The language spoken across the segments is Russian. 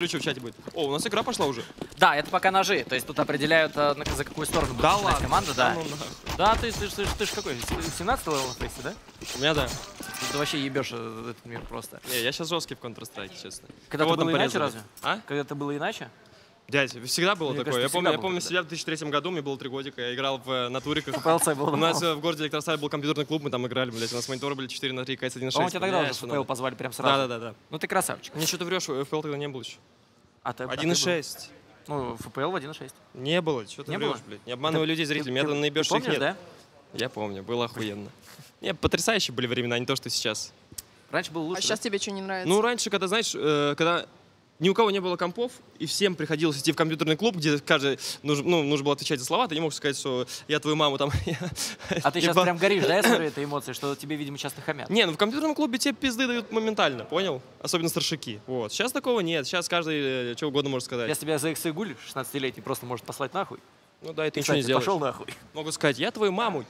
Ключи в чате будет. О, у нас игра пошла уже. Да, это пока ножи. То есть тут определяют, за какую сторону будет начинать команда, да. Да, ты ж какой? 17 левел в фейсе, да? У меня, да. Ты вообще ебешь этот мир просто. Не, я сейчас жесткий в Counter-Strike, честно. Когда-то было иначе разве? А? Когда-то было иначе? Дядь, всегда было такое. Я помню себя в 2003 году, мне было 3 годика, я играл на туриках. У нас в городе Электросталь был компьютерный клуб, мы там играли, блядь, у нас мониторы были 4 на 3, КС 1.6. По-моему, тебя тогда уже в FPL позвали прям сразу. Да. Ну ты красавчик. Мне что-то врешь, FPL тогда не было еще. 1.6. Ну, FPL в 1.6. Не было, что ты врешь, блядь. Не обманывай людей, зрителей, меня там наебешь, их нет. Я помню, было охуенно. Не, потрясающие были времена, не то, что сейчас. Раньше было лучше. А сейчас тебе что не нравится? Ну, раньше, когда, знаешь, когда... Ни у кого не было компов, и всем приходилось идти в компьютерный клуб, где каждый нужно было отвечать за слова. Ты не мог сказать, что я твою маму там... А ты сейчас прям горишь, да, я смотрю, это эмоции, что тебе, видимо, часто хамят. Не, ну в компьютерном клубе тебе пизды дают моментально, понял? Особенно старшики. Вот. Сейчас такого нет, сейчас каждый чего угодно может сказать. Если тебя за иксы гуль 16-летний просто может послать нахуй. Ну да, и ты ничего не сделаешь. Пошел нахуй. Могу сказать, я твою маму.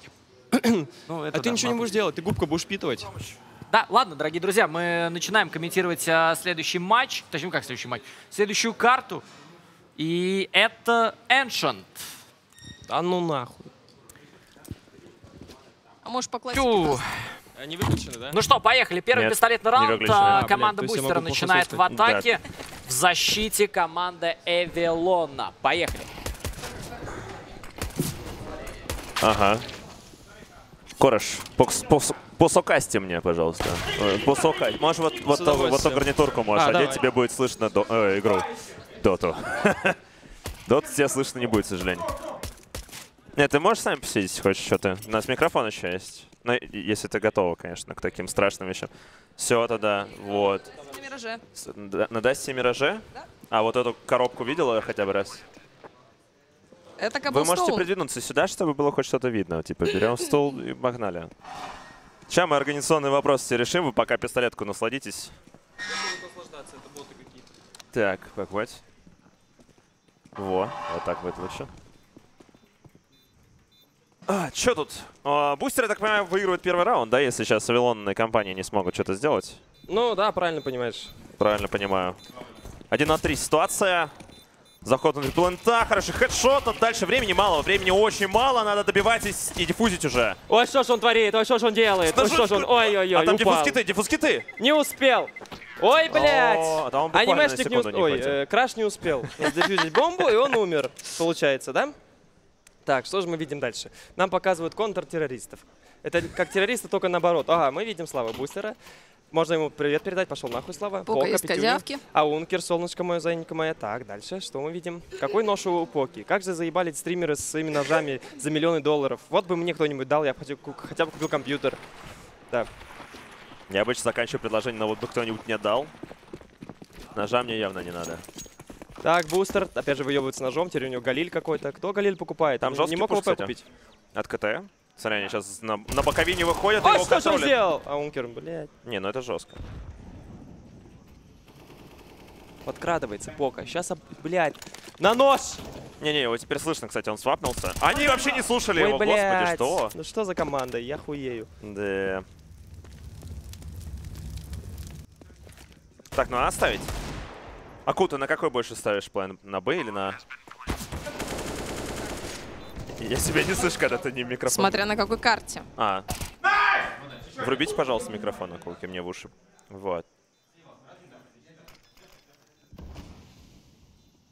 А ты ничего не будешь делать, ты губку будешь впитывать. Да, ладно, дорогие друзья, мы начинаем комментировать следующий матч. Точнее, как следующий матч? Следующую карту. И это Ancient. Да ну нахуй. А может по классике просто? Они выключены, да? Ну что, поехали. Первый пистолетный раунд. Команда Бустера начинает в атаке. Да. В защите команда Эвелона. Поехали. Ага. Кураж, посокасьте мне, пожалуйста. Посокать. Можешь вот эту гарнитурку можешь одеть, тебе будет слышно игру. Доту. Доту тебя слышно не будет, к сожалению. Нет, ты можешь сами посидеть, хочешь что-то? У нас микрофон еще есть. Ну, если ты готова, конечно, к таким страшным вещам. Все, тогда, вот. На Dust2 Мираже? А вот эту коробку видела хотя бы раз? Вы можете придвинуться сюда, чтобы было хоть что-то видно. Типа, берем стул и погнали. Сейчас мы организационные вопросы все решим. Вы пока пистолетку насладитесь. Так, похвать. Во, вот так будет лучше. Что тут? Бустер, я так понимаю, выигрывает первый раунд, да? Если сейчас Эвелонные компании не смогут что-то сделать. Ну да, правильно понимаешь. Правильно понимаю. 1 на 3 ситуация. Заход на плента, хороший хедшот, а дальше времени мало, времени очень мало, надо добивать и диффузить уже. Ой, что ж он творит, ой, что ж он делает, ой, что ж он, ой-ой-ой, а там диффуз-киты. Не успел. Ой, блядь. Да он анимешник не успел, ой, Краш не успел диффузить бомбу, и он умер, получается, да? Так, что же мы видим дальше? Нам показывают контртеррористов. Это как террористы, только наоборот. Ага, мы видим Слава Бустера. Можно ему привет передать, пошел нахуй, Слава. Пока из козявки. Аункер, солнышко мое, зайненько моя. Так, дальше, что мы видим? Какой нож у Поки? Как же заебали стримеры с своими ножами за $миллионы. Вот бы мне кто-нибудь дал, я бы хотя бы купил компьютер. Да. Я обычно заканчиваю предложение, но вот бы кто-нибудь мне дал. Ножа мне явно не надо. Так, Бустер, опять же выебывает с ножом, теперь у него Галиль какой-то. Кто Галиль покупает? Там жесткий пуш, кстати. Купить? От КТ? Смотри, они сейчас на боковине выходят, и его контролят. Что он сделал? Аункер, блядь. Не, ну это жестко. Подкрадывается Пока. Сейчас, блядь, на нос! Не-не, его теперь слышно, кстати, он свапнулся. Они вообще не слушали его, господи, что? Ну что за команда, я хуею. Да. Так, ну надо ставить. Аку, ты на какой больше ставишь план? На Б или на... Я себя не слышу, когда ты не в микрофон. Смотря на какой карте. А. Врубите, пожалуйста, микрофон, околки мне в уши. Вот.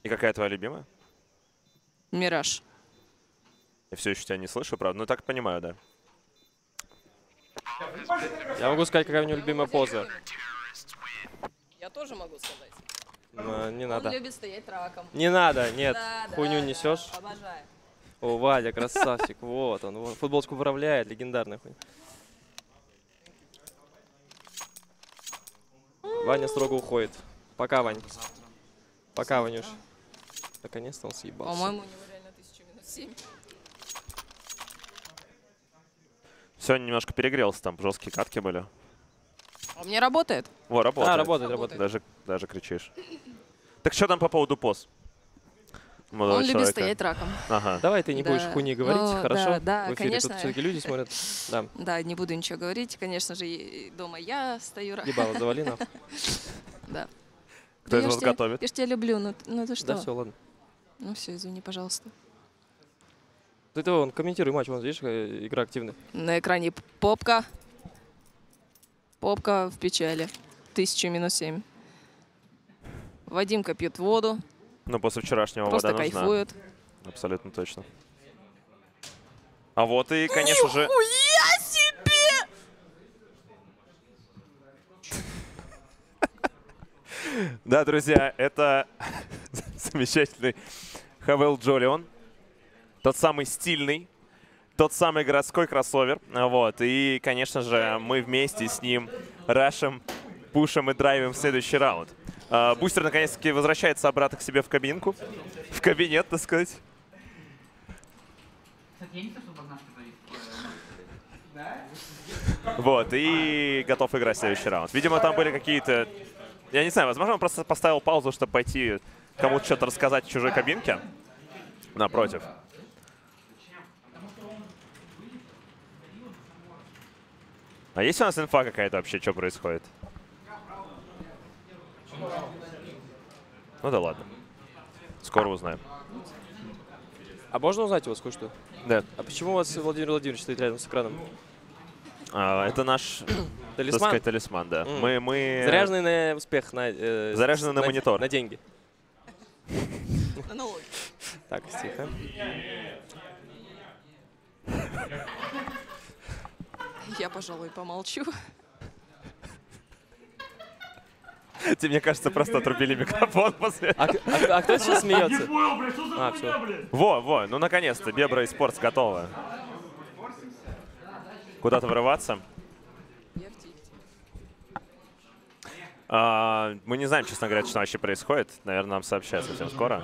И какая твоя любимая? Мираж. Я все еще тебя не слышу, правда? Ну так понимаю, да. Я могу сказать, какая у него любимая поза. Я тоже могу сказать. Но не надо. Он любит стоять раком. Не надо, нет. Да, хуйню несешь. Да, обожаю. О, Вадя, красавчик, вот он, вот, футболочку управляет, легендарная хуйня. Ваня строго уходит. Пока, Вань. Пока, Ванюш. Наконец-то он съебался. По-моему, у него реально 1000 минут 7. Сегодня немножко перегрелся, там жесткие катки были. А мне работает? О, работает. А, работает. Даже кричишь. Так что там по поводу поз? Молодого человека. Любит стоять раком. Ага. Давай ты не будешь хуйни говорить, хорошо? Да, в эфире конечно. Тут все-таки люди смотрят. Да, не буду ничего говорить. Конечно же, дома я стою раком. Ебало, завали нахуй. Да. Кто из вас готовит? Я ж тебя люблю, но это что? Да, все, ладно. Ну все, извини, пожалуйста. Ты того, он комментируй матч, вон, видишь, игра активная. На экране попка. Попка в печали. 1000 минус 7. Вадимка пьет воду. Но после вчерашнего вода нужна. Просто кайфует. Абсолютно точно. А вот и, конечно же... Нихуя себе! Да, друзья, это замечательный Haval Jolion. Тот самый стильный, тот самый городской кроссовер. Вот. И, конечно же, мы вместе с ним рашим, пушим и драйвим в следующий раунд. Бустер, наконец-таки, возвращается обратно к себе в кабинку. В кабинет, так сказать. Вот, и готов играть в следующий раунд. Видимо, там были какие-то... Я не знаю, возможно, он просто поставил паузу, чтобы пойти кому-то что-то рассказать в чужой кабинке. Напротив. А есть у нас инфа какая-то вообще, что происходит? Ну да ладно. Скоро узнаем. А можно узнать у вас кое-что? Да. А почему у вас Владимир Владимирович стоит рядом с экраном? А, это наш талисман, так сказать, талисман, да. Мы заряжены на успех, заряжены на монитор. На деньги. Так, тихо. Я, пожалуй, помолчу. Тебе, мне кажется, просто отрубили микрофон после. А кто сейчас смеется? А, все. Во, ну наконец-то, Бебра и Спортс готовы. Куда-то врываться. Мы не знаем, честно говоря, что вообще происходит. Наверное, нам сообщат совсем скоро.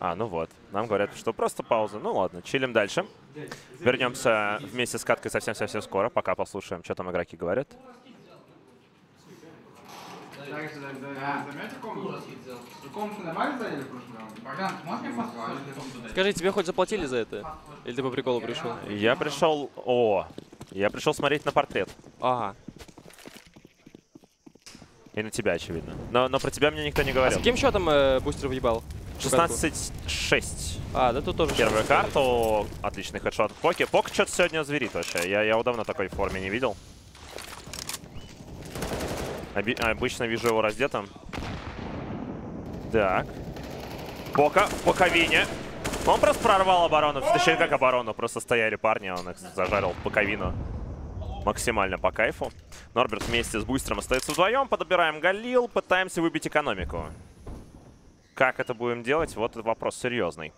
А, ну вот. Нам говорят, что просто пауза. Ну ладно, чилим дальше. Вернемся вместе с каткой совсем-совсем скоро. Пока послушаем, что там игроки говорят. Скажи, тебе хоть заплатили за это? Или ты по приколу пришел? Я пришел... О! Я пришел смотреть на портрет. Ага. И на тебя, очевидно. Но про тебя мне никто не говорил. А с каким счетом Бустер въебал? 16-6. А, да тут тоже первую карту. Отличный хедшот Поки. Поки что-то сегодня зверит вообще. Я его давно такой в форме не видел. Обычно вижу его раздетым. Так. Пока. Боковине. Он просто прорвал оборону. Точнее, как оборону. Просто стояли парни, он их зажарил боковину. Максимально по кайфу. Норберт вместе с Бустером остается вдвоем. Подобираем Галил. Пытаемся выбить экономику. Как это будем делать? Вот этот вопрос серьезный.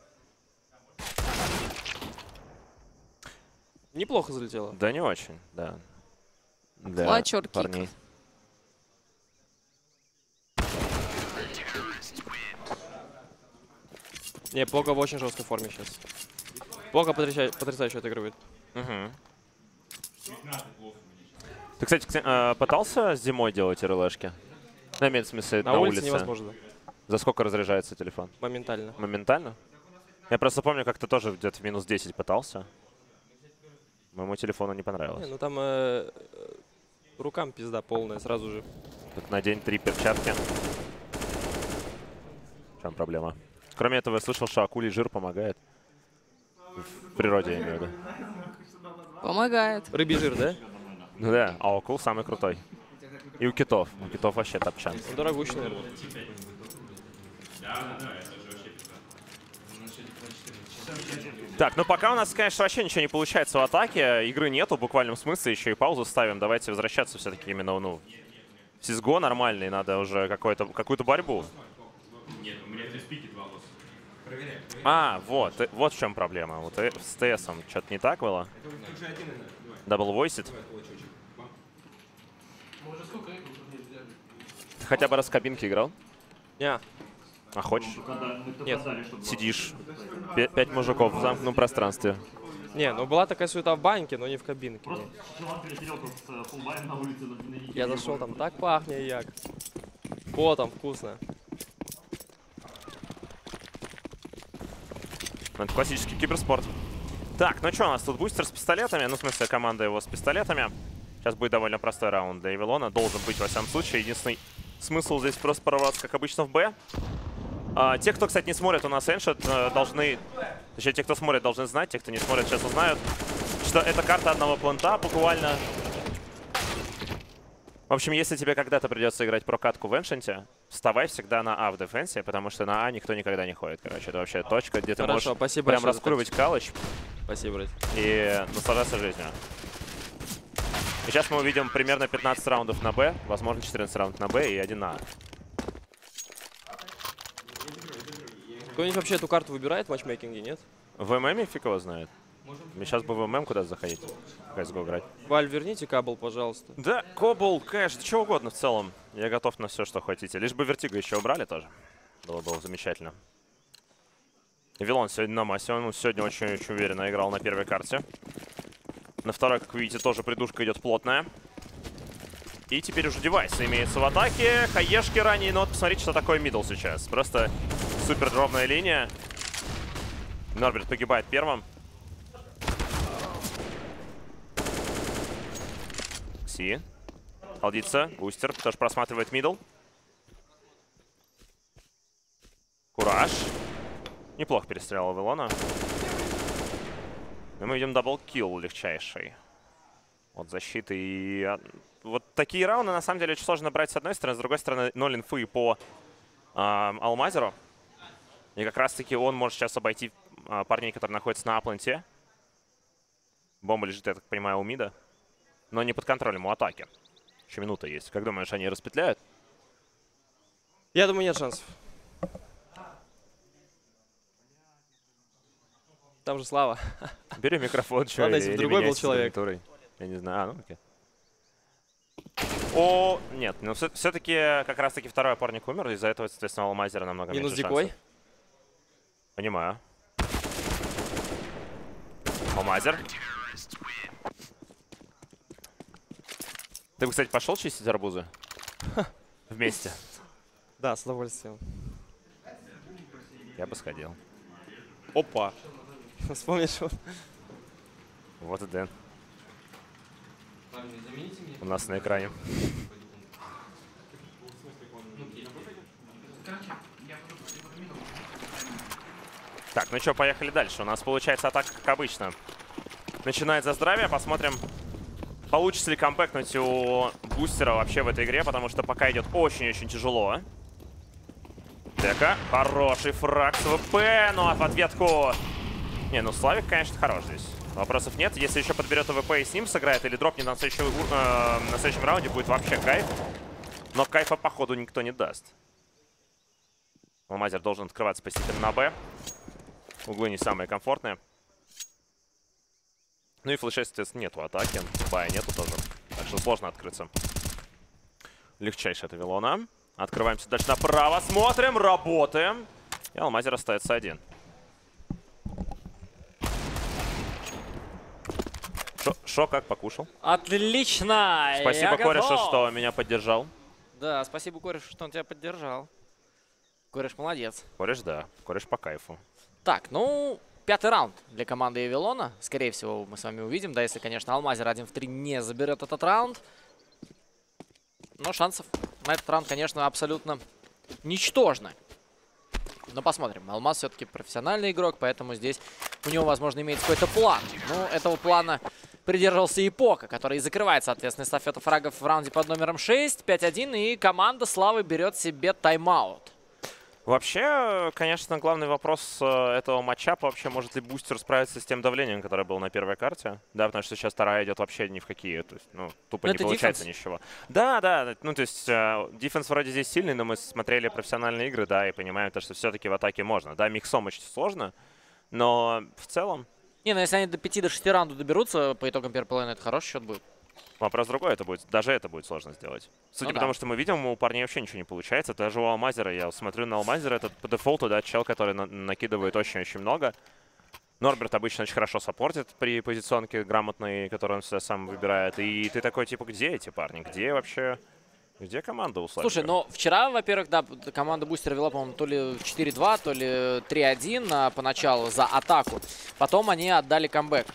Неплохо залетело. Да не очень, да. Да, парни. Не, Пока в очень жесткой форме сейчас. Пока потрясающе отыгрывает. Угу. Ты, кстати, пытался зимой делать РЛшки? На медсмысле, на улице невозможно. За сколько разряжается телефон? Моментально. Моментально? Я просто помню, как ты тоже где-то в минус 10 пытался. Моему телефону не понравилось. Не, ну там рукам пизда полная сразу же. Тут надень 3 перчатки. В чем проблема? Кроме этого, я слышал, что акулий жир помогает. В природе, я имею в виду. Помогает. Рыбий жир, да? Ну да, а у акул самый крутой. И у китов. У китов вообще топчан. Дорогущий, наверное. Так, ну пока у нас, конечно, вообще ничего не получается в атаке. Игры нету в буквальном смысле. Еще и паузу ставим. Давайте возвращаться все-таки именно ну, в CSGO нормальный. Надо уже какую-то борьбу. Нет, у меня спики 2 лоса. А, вот в чем проблема. Вот с ТСом что-то не так было. Дабл войсит. Ты хотя бы раз в кабинке играл? Нет. А хочешь? Нет. Сидишь. 5 мужиков в замкнутом пространстве. Не, ну была такая суета в баньке, но не в кабинке. Я зашел, там так пахнет, як. О, там вкусно. Это классический киберспорт. Так, ну что у нас тут Бустер с пистолетами? Ну, в смысле, команда его с пистолетами. Сейчас будет довольно простой раунд для Вилона. Должен быть во всяком случае. Единственный смысл здесь просто прорваться, как обычно, в Б. Те, кто, кстати, не смотрит у нас Ancient, должны... Точнее, те, кто смотрит, должны знать. Те, кто не смотрит, сейчас узнают, что это карта одного планта буквально. В общем, если тебе когда-то придется играть прокатку в Ancient, вставай всегда на А в дефенсе, потому что на А никто никогда не ходит. Короче, это вообще точка, где ты можешь прям раскуривать калыч. Спасибо, брат. И наслаждаться жизнью. И сейчас мы увидим примерно 15 раундов на Б, возможно, 14 раундов на Б и 1 на А. Кто-нибудь вообще эту карту выбирает в матчмейкинге, нет? В ММ фиг его знает. Мне сейчас бы в ММ куда-то заходить, в CSGO играть. Валь, верните Кабл, пожалуйста. Да, Кобл, Кэш, да чего угодно в целом. Я готов на все, что хотите. Лишь бы Vertigo еще убрали тоже. Было замечательно. Вилон сегодня на массе, он сегодня очень-очень уверенно играл на первой карте. На второй, как видите, тоже придушка идет плотная. И теперь уже девайс имеется в атаке. Хаешки ранее, но вот посмотрите, что такое мидл сейчас. Просто супер ровная линия. Норберт погибает первым. Кси. Холдится. Бустер тоже просматривает мидл. Кураж. Неплохо перестрелял Вилона. Но мы видим даблкилл легчайший. От защиты и... Вот такие раунды, на самом деле, очень сложно брать с одной стороны. С другой стороны, 0 инфы по Алмазеру. И как раз-таки он может сейчас обойти парней, которые находятся на апланте. Бомба лежит, я так понимаю, у мида. Но не под контролем, у атаки. Еще минута есть. Как думаешь, они распетляют? Я думаю, нет шансов. Там же Слава. Бери микрофон, что ли, или другой был человек. Я не знаю. Ну окей. О, нет. Ну, все-таки как раз-таки второй опорник умер. Из-за этого, соответственно, у Алмазера намного минус меньше шансов. Минус дикой. Понимаю. Алмазер. Ты бы, кстати, пошел чистить арбузы? Вместе. Да, с удовольствием. Я бы сходил. Опа. Вспомнишь его? Вот и Дэн. У нас на экране. Так, ну что, поехали дальше. У нас получается атака, как обычно. Начинает за здравие. Посмотрим, получится ли компэкнуть у Бустера вообще в этой игре, потому что пока идет очень-очень тяжело. Дека. Хороший фраг с ВП, но в ответку... Не, ну Славик, конечно, хорош здесь. Вопросов нет. Если еще подберет АВП и с ним сыграет, или дропнет на следующем раунде, будет вообще кайф. Но кайфа, походу, никто не даст. Алмазер должен открываться постепенно на Б. Углы не самые комфортные. Ну и флешей, соответственно, нету атаки. Бая нету тоже. Так что сложно открыться. Легчайшая это Вилона. Открываемся дальше направо. Смотрим, работаем. И Алмазер остается один. Шо, как покушал? Отлично! Спасибо Корешу, что меня поддержал. Да, спасибо Корешу, что он тебя поддержал. Кореш молодец. Кореш, да. Кореш по кайфу. Так, ну, 5-й раунд для команды Вилона. Скорее всего, мы с вами увидим. Да, если, конечно, Алмазер 1 в 3 не заберет этот раунд. Но шансов на этот раунд, конечно, абсолютно ничтожно. Но посмотрим. Алмаз все-таки профессиональный игрок, поэтому здесь у него, возможно, имеется какой-то план. Ну, этого плана придерживался и Пока, который и закрывает, соответственно, эстафету фрагов в раунде под номером 6, 5-1, и команда Славы берет себе тайм-аут. Вообще, конечно, главный вопрос этого матчапа вообще, может ли Бустер справиться с тем давлением, которое было на первой карте. Да, потому что сейчас вторая идет вообще ни в какие, то есть, ну, тупо не получается ничего. Да, да, ну, то есть, дефенс вроде здесь сильный, но мы смотрели профессиональные игры, да, и понимаем, что все-таки в атаке можно. Да, миксом очень сложно, но в целом... Не, ну, если они до 5-6 раундов доберутся, по итогам первой половины это хороший счет будет. Вопрос другой, это будет, даже это будет сложно сделать. Судя по тому, что мы видим, у парней вообще ничего не получается. Даже у Алмазера, я смотрю на Алмазера, это по дефолту, да, чел, который накидывает очень-очень много. Норберт обычно очень хорошо саппортит при позиционке грамотной, которую он всегда сам выбирает. И ты такой, типа, где эти парни? Где вообще Где команда у Славика? Слушай, но вчера, во-первых, да, команда Бустер вела, по-моему, то ли 4-2, то ли 3-1 поначалу за атаку. Потом они отдали камбэк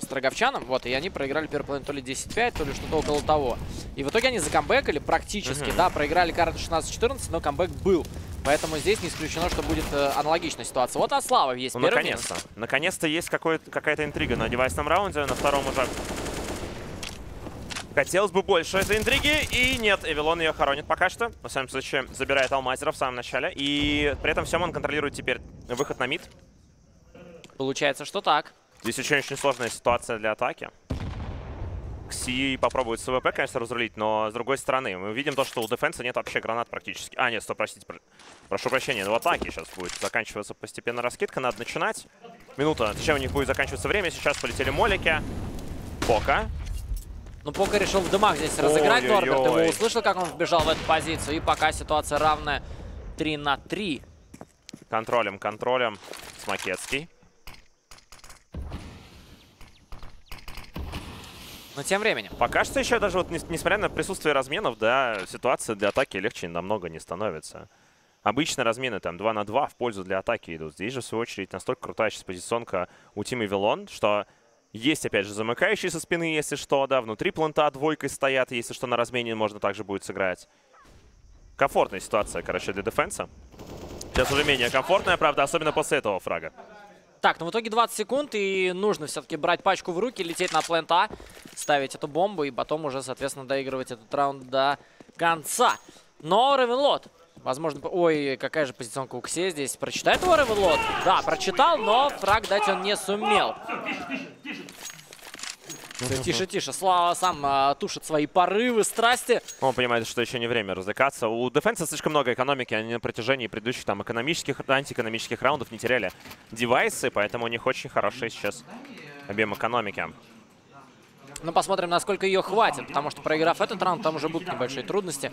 строговчанам, вот, и они проиграли первый половину то ли 10-5, то ли что-то около того. И в итоге они закамбэкали практически, да, проиграли карту 16-14, но камбэк был. Поэтому здесь не исключено, что будет аналогичная ситуация. Вот Слава есть первый минус. Наконец-то есть какая-то интрига на девайсном раунде, на втором уже... Хотелось бы больше этой интриги, и нет, Вилон ее хоронит пока что. В самом случае, забирает Алмазера в самом начале, и при этом всем он контролирует теперь выход на мид. Получается, что так. Здесь очень-очень сложная ситуация для атаки. Кси попробует с ВП, конечно, разрулить, но с другой стороны, мы видим то, что у Дефенса нет вообще гранат практически. А, нет, стоп, простите, прошу прощения, в атаке сейчас будет заканчиваться постепенно раскидка, надо начинать. Минута, зачем у них будет заканчиваться время, сейчас полетели молики. Пока. Ну, Пока решил в дымах здесь разыграть Норберт. Его услышал, как он вбежал в эту позицию. И пока ситуация равная 3 на 3. Контролем, контролем. Смакетский. Но тем временем. Пока что еще даже вот, несмотря на присутствие разменов, да, ситуация для атаки легче намного не становится. Обычно размены там 2 на 2 в пользу для атаки идут. Здесь же, в свою очередь, настолько крутая сейчас позиционка у Тима Вилон, что... Есть, опять же, замыкающие со спины, если что, да, внутри планта двойкой стоят, если что, на размене можно также будет сыграть. Комфортная ситуация, короче, для Дефенса. Сейчас уже менее комфортная, правда, особенно после этого фрага. Так, ну в итоге 20 секунд, и нужно все-таки брать пачку в руки, лететь на плент А, ставить эту бомбу, и потом уже, соответственно, доигрывать этот раунд до конца. Но Ревенлот, возможно... Ой, какая же позиционка у Ксе здесь. Прочитает его Ревенлот? Да, прочитал, но фраг дать он не сумел. Тише, тише. Слава сам тушит свои порывы, страсти. Он понимает, что еще не время развлекаться. У Дефенса слишком много экономики. Они на протяжении предыдущих там экономических, антиэкономических раундов не теряли девайсы, поэтому у них очень хороший сейчас объем экономики. Ну, посмотрим, насколько ее хватит, потому что, проиграв этот раунд, там уже будут небольшие трудности.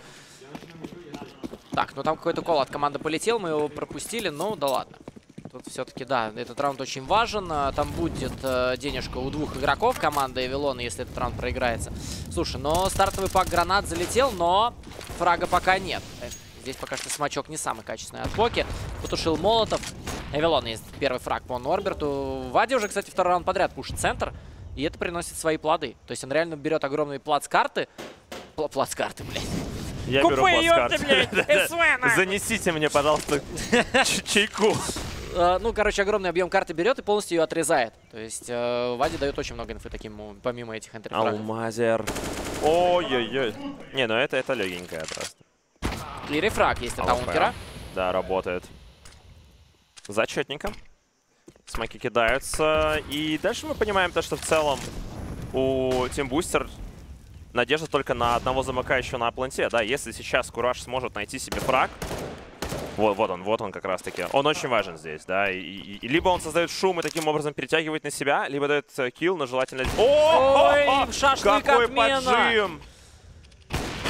Так, ну там какой-то кол от команды полетел, мы его пропустили, ну да ладно. Тут все-таки, да, этот раунд очень важен. Там будет денежка у двух игроков команды Вилона, если этот раунд проиграется. Слушай, но стартовый пак гранат залетел, но фрага пока нет. Здесь пока что смачок не самый качественный от Поки. Потушил молотов. Вилон есть первый фраг по Норберту. Вадя уже, кстати, второй раунд подряд пушит центр. И это приносит свои плоды. То есть он реально берет огромные плацкарты. Плацкарты, блядь. Я беру плацкарты. Занесите мне, пожалуйста, чайку. Ну, короче, огромный объем карты берет и полностью ее отрезает. То есть Вадя дает очень много инфы таким, помимо этих энтри-фрагов. Алмазер. Ой-ой-ой. Не, ну это легенькая просто. И рефраг есть от Аункера. Да, работает. Зачетненько. Смоки кидаются. И дальше мы понимаем то, что в целом у Team Booster надежда только на одного замыкающего на планте. Да, если сейчас Кураж сможет найти себе фраг... Вот он как раз-таки. Он очень важен здесь, да. И либо он создает шум и таким образом перетягивает на себя, либо дает килл, но желательно... Ой, шашлык какой отмена. Поджим!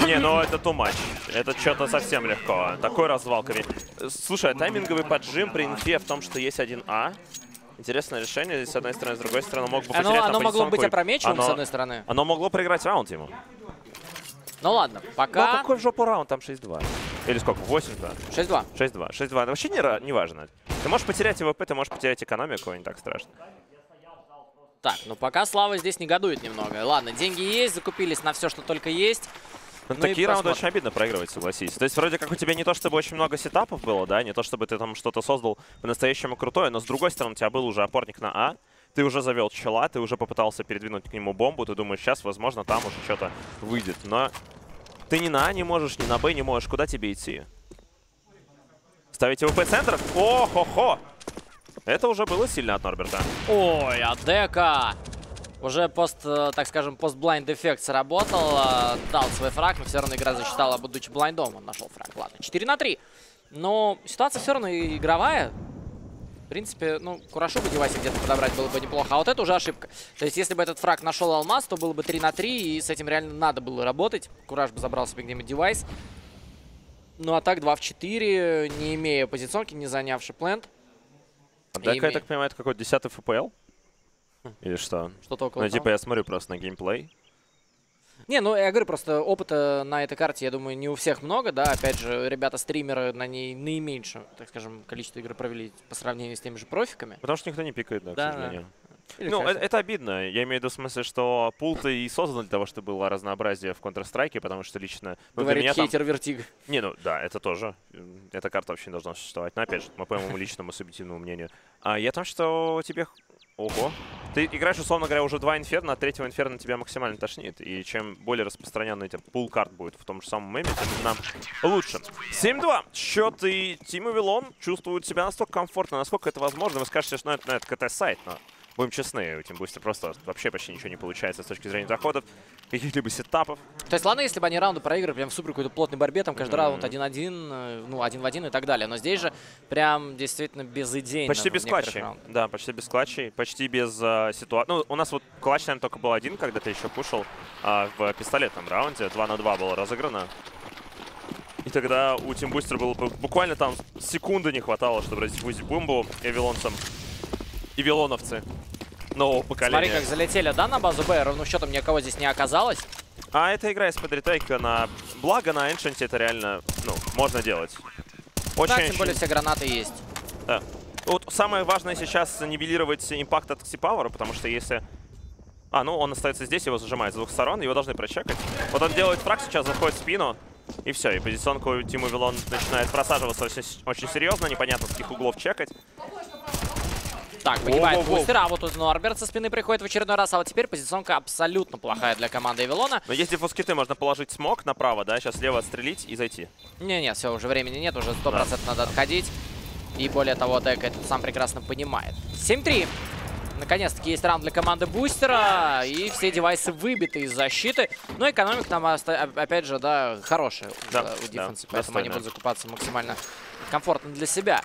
Не, ну это too much. Это что-то совсем легко. Такой развал. Слушай, тайминговый поджим при инфе в том, что есть 1А. Интересное решение здесь, с одной стороны, с другой стороны, мог бы потерять позиционку. Оно могло быть опрометчивым, с одной стороны. Оно могло проиграть раунд ему. Ну ладно, пока... Ну какой в жопу раунд, там 6-2. Или сколько? 8-2? 6-2. 6-2. 6-2. Это вообще не важно. Ты можешь потерять ВП, ты можешь потерять экономику, не так страшно. Так, ну пока Слава здесь негодует немного. Ладно, деньги есть, закупились на все, что только есть. Ну, такие раунды очень обидно проигрывать, согласись. То есть вроде как у тебя не то, чтобы очень много сетапов было, да, не то, чтобы ты там что-то создал по-настоящему крутое, но с другой стороны у тебя был уже опорник на А. Ты уже завел чела, ты уже попытался передвинуть к нему бомбу, ты думаешь, сейчас, возможно, там уже что-то выйдет, но... Ты ни на А не можешь, ни на Б не можешь. Куда тебе идти? Ставить ВП центр? О-хо-хо! Это уже было сильно от Норберта. Ой, от Дека! Уже пост, так скажем, пост-блайнд эффект сработал. Дал свой фраг, но все равно игра засчитала, будучи блайндом. Он нашел фраг. Ладно, 4 на 3. Но ситуация все равно игровая. В принципе, ну, Курашу бы девайсы где-то подобрать было бы неплохо. А вот это уже ошибка. То есть, если бы этот фраг нашел Алмаз, то было бы 3 на 3, и с этим реально надо было работать. Кураж бы забрал себе где-нибудь девайс. Ну, а так 2 в 4, не имея позиционки, не занявший плент. А Дека, я так понимаю, это какой-то 10-й FPL? Или что? Что-то около того. Ну, типа, я смотрю просто на геймплей. Не, ну я говорю, просто опыта на этой карте, я думаю, не у всех много, да. Опять же, ребята-стримеры на ней наименьшее, так скажем, количество игр провели по сравнению с теми же профиками. Потому что никто не пикает, да, к сожалению. Или ну, это обидно. Я имею в виду в смысле, что пул-то и создан для того, чтобы было разнообразие в Counter-Strike, потому что лично... Ну, говорит меня хейтер там... Vertigo. Не, ну да, это тоже. Эта карта вообще не должна существовать. Но опять же, по моему личному субъективному мнению. А я там, что тебе... Ого. Ты играешь, условно говоря, уже два Инферно, а третьего Инферно тебя максимально тошнит. И чем более распространенный пул карт будет в том же самом меме, тем нам лучше. 7-2. Счет, и Team Вилон чувствуют себя настолько комфортно, насколько это возможно. Вы скажете, что ну, это КТ-сайт, но... Будем честны, у Team Booster просто вообще почти ничего не получается с точки зрения заходов, каких-либо сетапов. То есть ладно, если бы они раунды проиграли прям в супер какой-то плотной борьбе, там каждый раунд 1-1, ну 1 в 1 и так далее. Но здесь же прям действительно безыдейно. Почти без клатчей. Да, почти без клатчей, почти без ситуации. Ну, у нас вот клатч, наверное, только был один, когда ты еще пушил в пистолетном раунде. 2 на 2 было разыграно. И тогда у Team Booster было буквально там секунды не хватало, чтобы разгрузить бомбу эвилонцам. И вилоновцы нового поколения. Смотри, как залетели, да, на базу Б, ровно счетом ни у кого здесь не оказалось. А это игра из-под ретейка на... Благо на Ancient это реально, ну, можно делать. Очень, да, тем более все гранаты есть. Да. Вот самое важное сейчас нивелировать импакт от Ксе Power, потому что если... А, ну он остается здесь, его зажимает с двух сторон, его должны прочекать. Вот он делает фраг, сейчас заходит в спину. И все, и позиционку у Team Вилон начинает просаживаться очень серьезно, непонятно с каких углов чекать. Так, погибает Бустер, а вот тут Норберт со спины приходит в очередной раз, а вот теперь позиционка абсолютно плохая для команды Вилона. Но если фускиты, можно положить смог направо, да, сейчас слева отстрелить и зайти. Не-не, все, уже времени нет, уже 100% надо отходить. И более того, Дэк это сам прекрасно понимает. 7-3. Наконец-таки есть раунд для команды Бустера, и все девайсы выбиты из защиты. Но экономик там, опять же, да, хорошая у дефенса, поэтому они будут закупаться максимально комфортно для себя.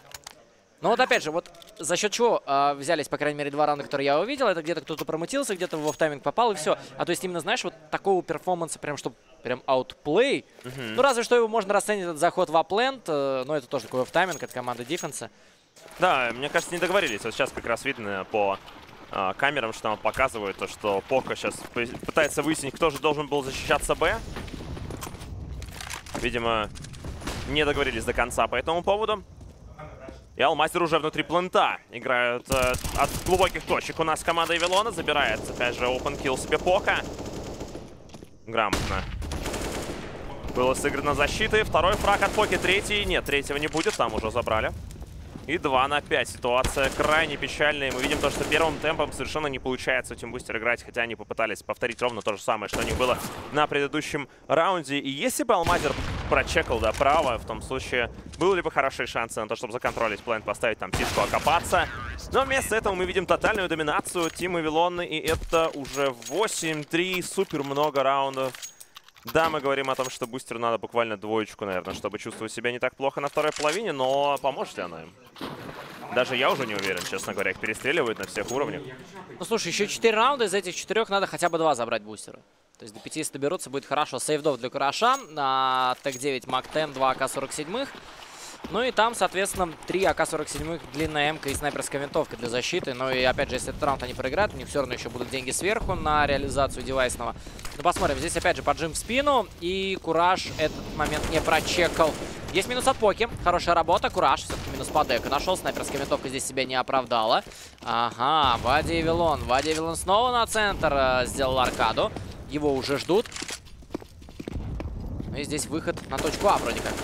Но вот опять же, вот за счет чего взялись, по крайней мере, 2 раунда, которые я увидел, это где-то кто-то промутился, где-то в офф-тайминг попал, и все. А то есть именно, знаешь, вот такого перформанса, прям, чтобы прям аутплей. Ну, разве что его можно расценить этот заход в аплент, но это тоже такой офф-тайминг от команды дефенса. Да, мне кажется, не договорились. Вот сейчас как раз видно по камерам, что нам показывают, то, что Пока сейчас пытается выяснить, кто же должен был защищаться Б. Видимо, не договорились до конца по этому поводу. И Алмазер уже внутри плента. Играют от глубоких точек. У нас команда Вилона забирает, опять же, open kill себе Пока. Грамотно. Было сыграно защиты. Второй фраг от Поки, третий. Нет, третьего не будет, там уже забрали. И 2 на 5. Ситуация крайне печальная. Мы видим то, что первым темпом совершенно не получается у Team Booster играть, хотя они попытались повторить ровно то же самое, что у них было на предыдущем раунде. И если бы Алмазер прочекал до права, в том случае были бы хорошие шансы на то, чтобы законтролить плент, поставить там тишку, окопаться. Но вместо этого мы видим тотальную доминацию Team Вилон, и это уже 8-3, супер много раундов. Да, мы говорим о том, что Бустеру надо буквально 2, наверное, чтобы чувствовать себя не так плохо на второй половине, но поможет ли она им? Даже я уже не уверен, честно говоря, их перестреливают на всех уровнях. Ну, слушай, еще 4 раунда, из этих 4 надо хотя бы 2 забрать Бустеру. То есть до 5, если доберутся, будет хорошо. Сейвдов для Кураша, ТЭК-9, МАК-10, 2 АК-47. Ну и там, соответственно, 3 АК-47, длинная МК и снайперская винтовка для защиты. Ну и опять же, если этот раунд они проиграют, у них все равно еще будут деньги сверху на реализацию девайсного. Ну посмотрим, здесь опять же поджим в спину, и Кураж этот момент не прочекал. Есть минус от Поки, хорошая работа, Кураж все-таки минус по деку нашел, снайперская винтовка здесь себя не оправдала. Ага, Вадя Вилон, Вадя Вилон снова на центр сделал аркаду, его уже ждут. Ну и здесь выход на точку А вроде как.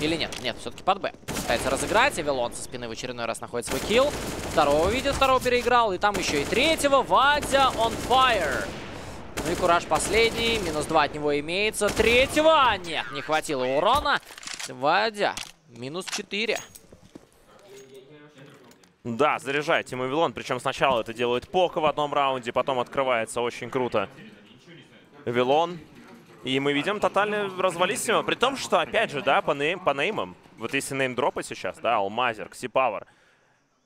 Или нет? Нет, все-таки под Б. Пытается разыграть. Вилон со спины в очередной раз находит свой килл. Второго видит, второго переиграл. И там еще и третьего. Вадя on fire. Ну и Кураж последний. Минус 2 от него имеется. Третьего! Нет, не хватило урона. Вадя. Минус 4. Да, заряжает Team Вилон. Причем сначала это делает Пока в одном раунде. Потом открывается очень круто Вилон. И мы видим тотально развалисимо, при том, что, опять же, да, по неймам, вот если неймдропы сейчас, да, Алмазер, Ксе Power,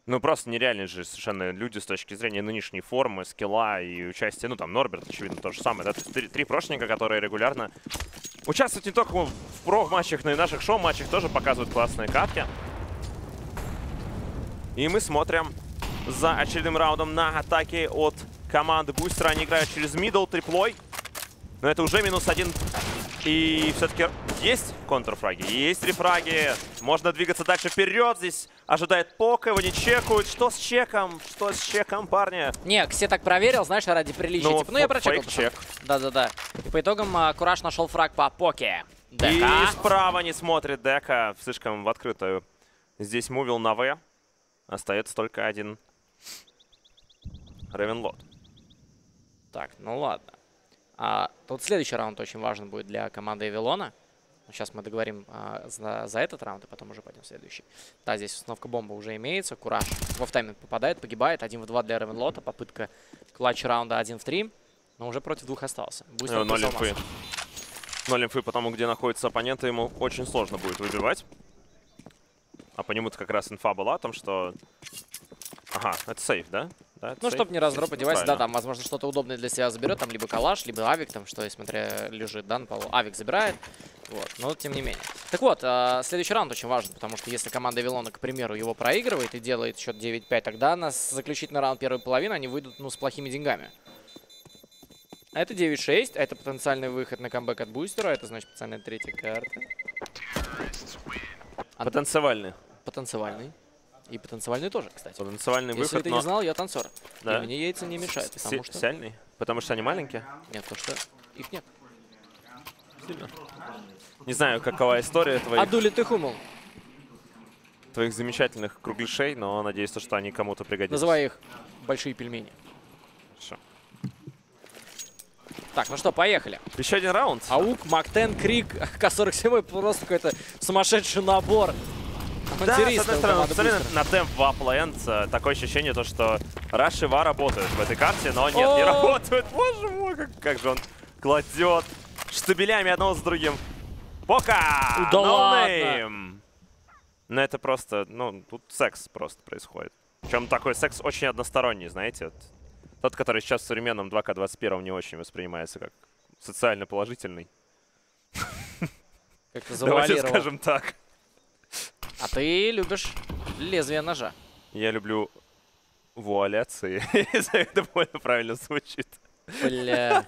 ну просто нереальные же совершенно люди с точки зрения нынешней формы, скилла и участия, ну там Норберт, очевидно, то же самое, да, 3 прошника, которые регулярно участвуют не только в про-матчах, но и в наших шоу-матчах, тоже показывают классные катки. И мы смотрим за очередным раундом на атаке от команды Бустера, они играют через мидл, триплой. Но это уже минус один. И все-таки есть контрфраги, есть рефраги. Можно двигаться дальше вперед. Здесь ожидает Пока, его не чекают. Что с чеком, парни? Не, Ксе так проверил, знаешь, ради приличия. Ну, типа, ну я прочекал. Да-да-да. По итогам Кураж нашел фраг по Поке. Дека. И справа не смотрит Дека. Слишком в открытую. Здесь мувил на В. Остается только один Ревенлот. Так, ну ладно. А тут следующий раунд очень важен будет для команды Вилона. Сейчас мы договорим за этот раунд, и потом уже пойдем в следующий. Да, здесь установка бомбы уже имеется. Кураж во втайминг попадает, погибает. 1 в 2 для Ревенлота. Попытка клатч раунда 1 в 3. Но уже против двух остался. Бустер 0 инфы. 0 инфы, потому где находится оппонент, ему очень сложно будет выбивать. А по нему-то как раз инфа была о том, что... Ага, это сейф, да? Да, ну, чтобы не раздропать девайс, да, там, возможно, что-то удобное для себя заберет, там, либо калаш, либо авик, там, что, смотря, лежит, да, на полу. Авик забирает, вот, но тем не менее. Так вот, следующий раунд очень важен, потому что если команда Вилона, к примеру, его проигрывает и делает счет 9-5, тогда на заключительный раунд первой половины они выйдут, ну, с плохими деньгами. Это 9-6, это потенциальный выход на камбэк от Бустера, это, значит, потенциальная третья карта. Потенциальный. Потенциальный. И потенциальный тоже, кстати. Потенциальный выход, если ты не знал, я танцор. Да. И мне яйца не мешают, потому что... Сильный? Потому что они маленькие? Нет, потому что их нет. Сильно. Не знаю, какова история твоих... Адули ты хумал. Твоих замечательных кругляшей, но надеюсь, что они кому-то пригодятся. Называй их большие пельмени. Хорошо. Так, ну что, поехали. Еще один раунд. Аук, Мактен, Крик, К-47, просто какой-то сумасшедший набор. Да, с одной стороны, на темп в аплэнд такое ощущение, то, что Раш и Ва работают в этой карте, но нет, не работают. Боже мой, как же он кладет штабелями одного с другим. Пока! Да ладно! Ну это просто, ну, тут секс просто происходит. Причем такой секс очень односторонний, знаете. Вот. Тот, который сейчас в современном 2К21 не очень воспринимается как социально положительный. Как-то завалировал. Давайте скажем так. А ты любишь лезвие ножа. Я люблю вуаляции. Это более правильно звучит. Бля.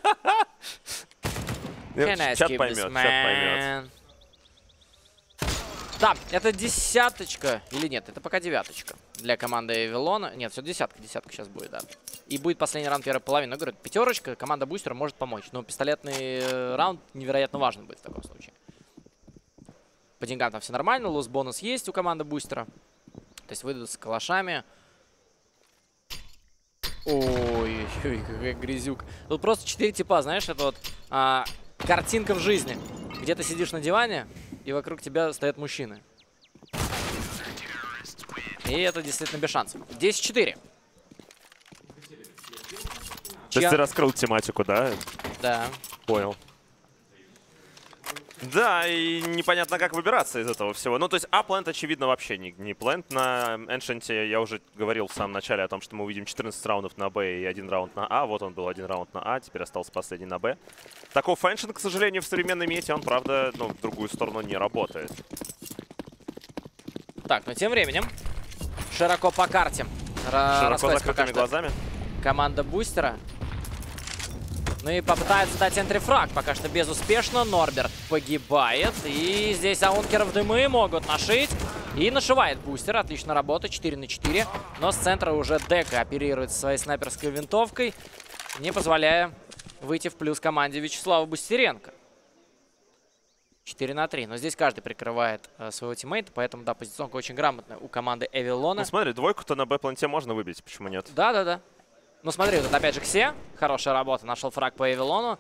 Чат поймет, чат поймет. Да, это десяточка. Или нет, это пока девяточка. Для команды Вилона. Нет, все десятка сейчас будет, да. И будет последний раунд первой половины. Но, говорю, пятерочка, команда Бустера может помочь. Но пистолетный раунд невероятно важен будет в таком случае. По деньгам там все нормально, лос-бонус есть у команды Бустера. То есть выйдут с калашами. Ой-ой-ой, какой грязюк. Тут просто 4 типа, знаешь, это вот картинка в жизни. Где ты сидишь на диване, и вокруг тебя стоят мужчины. И это действительно без шансов. 10-4. То есть ты раскрыл тематику, да? Да. Понял. Да, и непонятно, как выбираться из этого всего. Ну, то есть аплент, очевидно, вообще не плент. На Ancient я уже говорил в самом начале о том, что мы увидим 14 раундов на Б и 1 раунд на А. Вот он был, 1 раунд на А, теперь остался последний на Б. Таков Ancient, к сожалению, в современной мете, он, правда, ну, в другую сторону не работает. Так, но тем временем широко по карте. Широко закрытыми глазами. Команда Бустера. Ну и попытается дать энтрифраг, пока что безуспешно. Норберт погибает. И здесь аункеров дымы могут нашить. И нашивает Бустер. Отличная работа. 4 на 4. Но с центра уже Дека оперирует своей снайперской винтовкой, не позволяя выйти в плюс команде Вячеслава Бустеренко. 4 на 3. Но здесь каждый прикрывает своего тиммейта, поэтому, да, позиционка очень грамотная у команды Вилона. Ну смотри, двойку-то на Б-планте можно выбить, почему нет? Да-да-да. Ну смотри, вот это опять же Ксе. Хорошая работа. Нашел фраг по Вилону.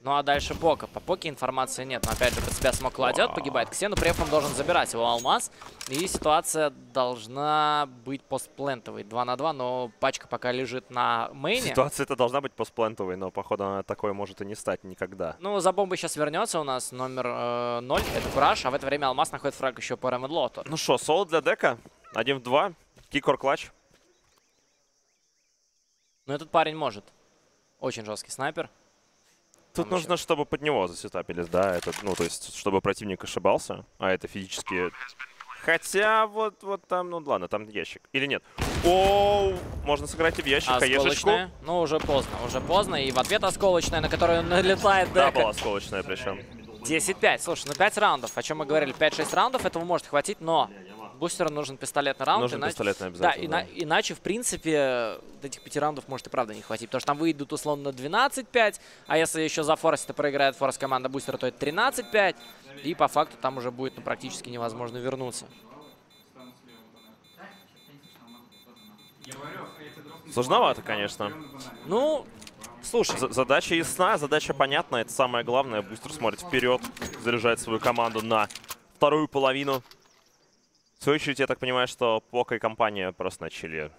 Ну а дальше Пока. По Поке информации нет. Но опять же под себя смог кладет. Погибает Ксе, но при этом он должен забирать его алмаз. И ситуация должна быть постплентовой. 2 на 2, но пачка пока лежит на мейне. Ситуация-то должна быть постплентовой, но походу она такой может и не стать никогда. Ну за бомбой сейчас вернется у нас номер 0. Это Кураж. А в это время алмаз находит фраг еще по Ревенлоту. Ну что, соло для Дека. 1 в 2. Кикор-клатч. Но этот парень может. Очень жесткий снайпер. Тут там нужно, еще... чтобы под него засетапились, да? Это, ну, то есть, чтобы противник ошибался. А это физически Хотя вот там, ну ладно, там ящик. Или нет? Оу, можно сыграть и в ящик, хаешечку. Ну, уже поздно. И в ответ осколочная, на которую налетает дека. Да, была осколочная причем. 10-5. Слушай, ну 5 раундов, о чем мы говорили, 5-6 раундов, этого может хватить, но бустеру нужен пистолетный раунд. Нужен пистолетный обязательно. Да, иначе, в принципе, этих 5 раундов может и правда не хватить, потому что там выйдут условно 12-5, а если еще за Форест проиграет Форест команда бустера, то это 13-5, и по факту там уже будет, ну, практически невозможно вернуться. Сложновато, конечно. Ну... Слушай, задача ясна, задача понятна, это самое главное. Бустер смотрит вперед, заряжает свою команду на вторую половину. В свою очередь, я так понимаю, что Пока и компания просто начали.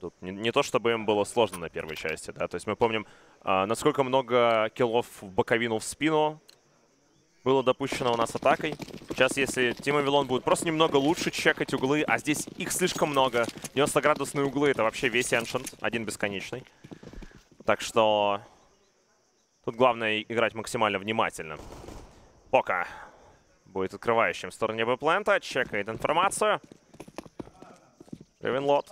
Тут не то, чтобы им было сложно на первой части, да. То есть мы помним, насколько много киллов в боковину, в спину было допущено у нас атакой. Сейчас, если Team Вилон будет просто немного лучше чекать углы, а здесь их слишком много. 90-градусные углы — это вообще весь Ancient, один бесконечный. Так что тут главное играть максимально внимательно. Пока будет открывающим в стороне Б-плента, чекает информацию. Ревенлот.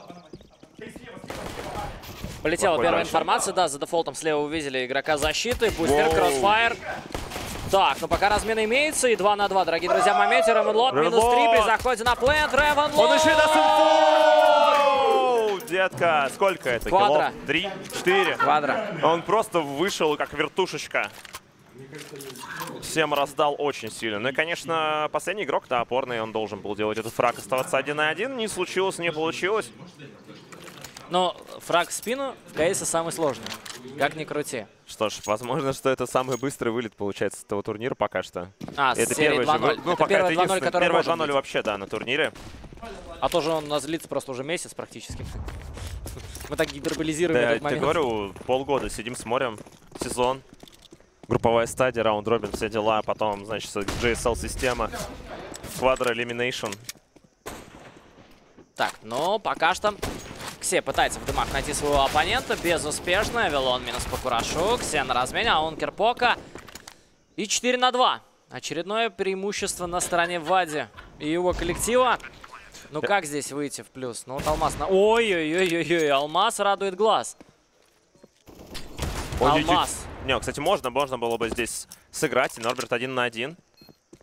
Полетела первая информация, да, за дефолтом слева увидели игрока защиты. Бустер, кроссфайр. Так, ну пока размена имеется, и 2 на 2, дорогие друзья, в моменте. Ревенлот минус 3 при заходе на плент. Ревенлот! Он еще и даст инфу! Детка, сколько это? Квадра. 3, 4. Квадра. Он просто вышел, как вертушечка. Всем раздал очень сильно. Ну и, конечно, последний игрок, да, опорный, он должен был делать этот фраг, оставаться 1 на 1. Не случилось, не получилось. Но фраг в спину в КСе самый сложный. Как ни крути. Что ж, возможно, что это самый быстрый вылет, получается, с этого турнира пока что. Это первый 2-0. Ну, пока это единственный. Первый 2-0 вообще, да, на турнире. А тоже он у нас длится просто уже месяц практически. Мы так гиперболизируем этот момент. Я говорю, полгода сидим, смотрим. Сезон. Групповая стадия, раунд-робин, все дела. Потом, значит, GSL система. Double Elimination. Так, ну, пока что... Ксе пытается в дымах найти своего оппонента. Безуспешно. Вилон минус по Курашу. Ксе на размене. Аункер Пока. И 4 на 2. Очередное преимущество на стороне Вади и его коллектива. Ну как здесь выйти в плюс? Ну вот Алмаз на... Ой-ой-ой-ой-ой. Алмаз радует глаз. Алмаз. Не, кстати, можно было бы здесь сыграть. И Норберт 1 на 1.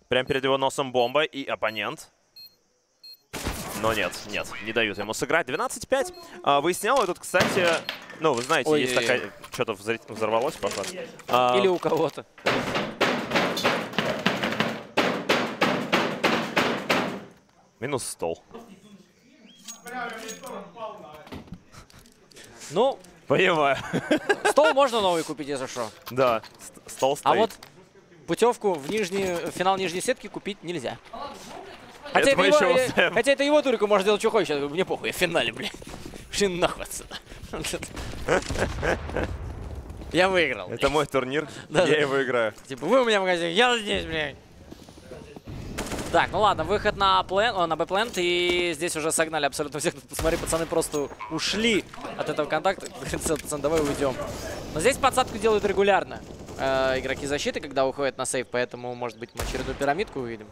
Прямо перед его носом бомба и оппонент. Но нет, не дают ему сыграть. 12-5. Выяснял этот, кстати... Ну, вы знаете, есть такая... Что-то взорвалось, похоже. Или у кого-то. Минус стол. Ну... Понимаю. Стол можно новый купить, если что. Да, стол стоит. А вот путевку в финал нижней сетки купить нельзя. Хотя это его только можно делать, что хочешь. Мне похуй, я в финале, блядь. Пошли нахуй отсюда. Я выиграл. Это мой турнир, я его играю. Типа, вы у меня в магазине, я здесь, блядь. Так, ну ладно, выход на Б-плент, и здесь уже согнали абсолютно всех. Посмотри, пацаны просто ушли от этого контакта. Пацаны, давай уйдем. Но здесь подсадку делают регулярно игроки защиты, когда уходят на сейв, поэтому, может быть, мы очередную пирамидку увидим.